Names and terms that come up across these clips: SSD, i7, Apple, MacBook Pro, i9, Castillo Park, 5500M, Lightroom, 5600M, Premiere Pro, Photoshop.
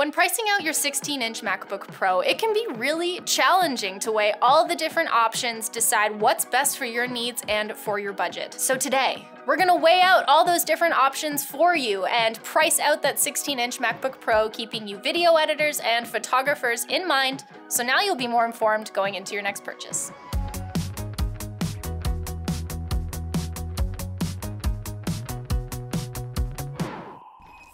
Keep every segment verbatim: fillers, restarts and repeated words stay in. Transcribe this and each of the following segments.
When pricing out your sixteen inch MacBook Pro, it can be really challenging to weigh all the different options, decide what's best for your needs and for your budget. So today, we're gonna weigh out all those different options for you and price out that sixteen inch MacBook Pro, keeping you video editors and photographers in mind, so now you'll be more informed going into your next purchase.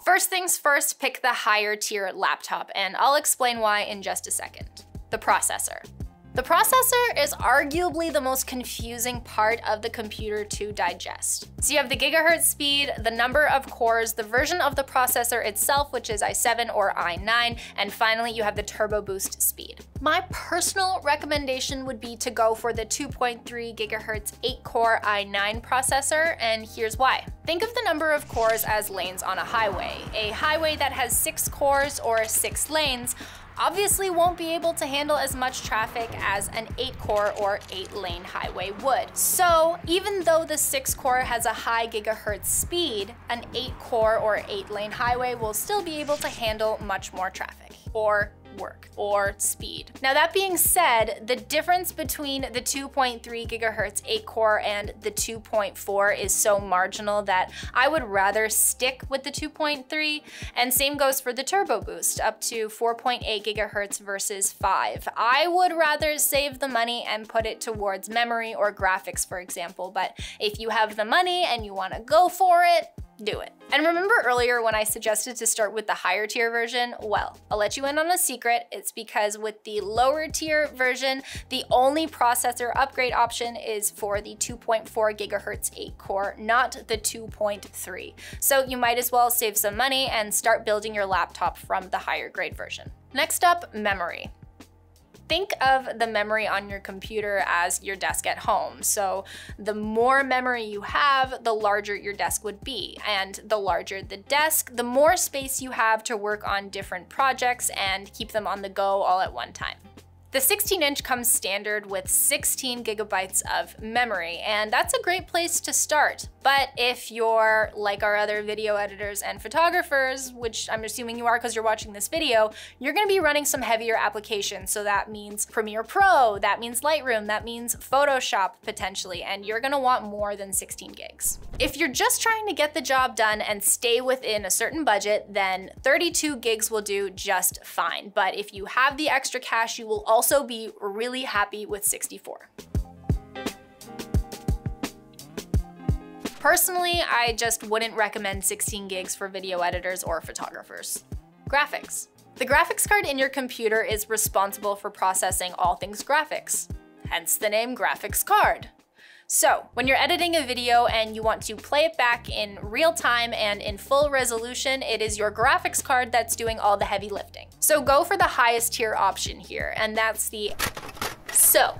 First things first, pick the higher tier laptop, and I'll explain why in just a second. The processor. The processor is arguably the most confusing part of the computer to digest. So you have the gigahertz speed, the number of cores, the version of the processor itself, which is i seven or i nine, and finally you have the turbo boost speed. My personal recommendation would be to go for the two point three gigahertz eight core i nine processor, and here's why. Think of the number of cores as lanes on a highway. A highway that has six cores or six lanes obviously won't be able to handle as much traffic as an eight core or eight lane highway would. So even though the six core has a high gigahertz speed, an eight core or eight lane highway will still be able to handle much more traffic or work or speed. Now that being said, the difference between the two point three gigahertz eight core and the two point four is so marginal that I would rather stick with the two point three, and same goes for the turbo boost up to four point eight gigahertz versus five. I would rather save the money and put it towards memory or graphics, for example, but if you have the money and you want to go for it, do it. And remember earlier when I suggested to start with the higher tier version? Well, I'll let you in on a secret. It's because with the lower tier version, the only processor upgrade option is for the two point four gigahertz eight core, not the two point three. So you might as well save some money and start building your laptop from the higher grade version. Next up, memory. Think of the memory on your computer as your desk at home. So the more memory you have, the larger your desk would be. And the larger the desk, the more space you have to work on different projects and keep them on the go all at one time. The sixteen inch comes standard with sixteen gigabytes of memory, and that's a great place to start. But if you're like our other video editors and photographers, which I'm assuming you are because you're watching this video, you're gonna be running some heavier applications. So that means Premiere Pro, that means Lightroom, that means Photoshop potentially, and you're gonna want more than sixteen gigs. If you're just trying to get the job done and stay within a certain budget, then thirty-two gigs will do just fine. But if you have the extra cash, you will also also be really happy with sixty-four. Personally, I just wouldn't recommend sixteen gigs for video editors or photographers. Graphics. The graphics card in your computer is responsible for processing all things graphics, hence the name graphics card. So when you're editing a video and you want to play it back in real time and in full resolution, it is your graphics card that's doing all the heavy lifting. So go for the highest tier option here, and that's the... So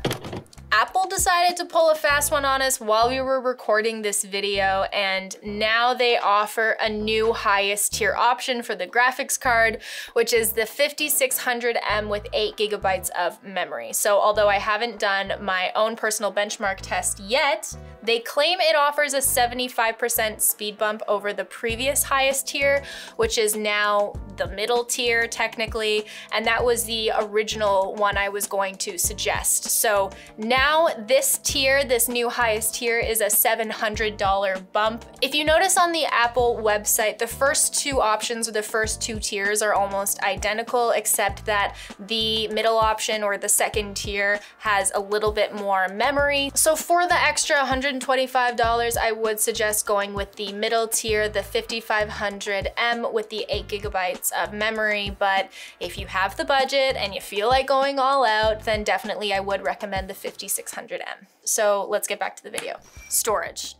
Apple decided to pull a fast one on us while we were recording this video, and now they offer a new highest tier option for the graphics card, which is the fifty-six hundred M with eight gigabytes of memory. So although I haven't done my own personal benchmark test yet, they claim it offers a seventy-five percent speed bump over the previous highest tier, which is now the middle tier technically, and that was the original one I was going to suggest. So now this tier, this new highest tier, is a seven hundred dollar bump. If you notice on the Apple website, the first two options, or the first two tiers, are almost identical, except that the middle option or the second tier has a little bit more memory. So for the extra one hundred twenty-five dollars, I would suggest going with the middle tier, the fifty-five hundred M with the eight gigabytes of memory. But if you have the budget and you feel like going all out, then definitely I would recommend the fifty-six hundred M. So let's get back to the video. Storage.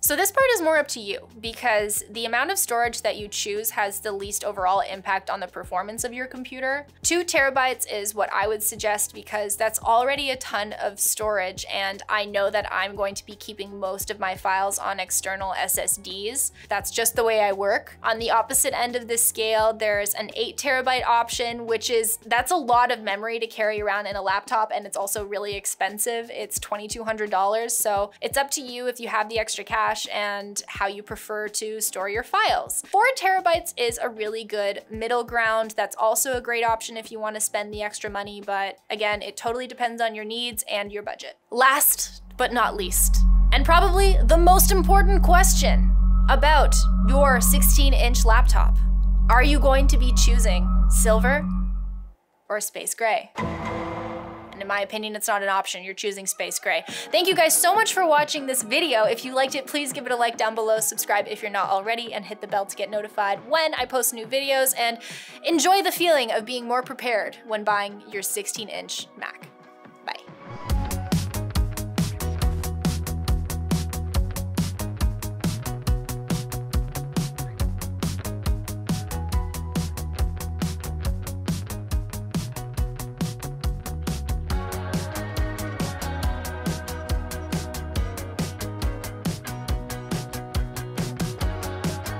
So this part is more up to you, because the amount of storage that you choose has the least overall impact on the performance of your computer. Two terabytes is what I would suggest, because that's already a ton of storage, and I know that I'm going to be keeping most of my files on external S S Ds. That's just the way I work. On the opposite end of this scale, there's an eight terabyte option, which is, that's a lot of memory to carry around in a laptop, and it's also really expensive. It's twenty-two hundred dollars, so it's up to you if you have the extra cash cache and how you prefer to store your files. Four terabytes is a really good middle ground. That's also a great option if you want to spend the extra money, but again, it totally depends on your needs and your budget. Last but not least, and probably the most important question about your sixteen inch laptop, are you going to be choosing silver or space gray? And in my opinion, it's not an option. You're choosing space gray. Thank you guys so much for watching this video. If you liked it, please give it a like down below, subscribe if you're not already, and hit the bell to get notified when I post new videos, and enjoy the feeling of being more prepared when buying your sixteen inch Mac.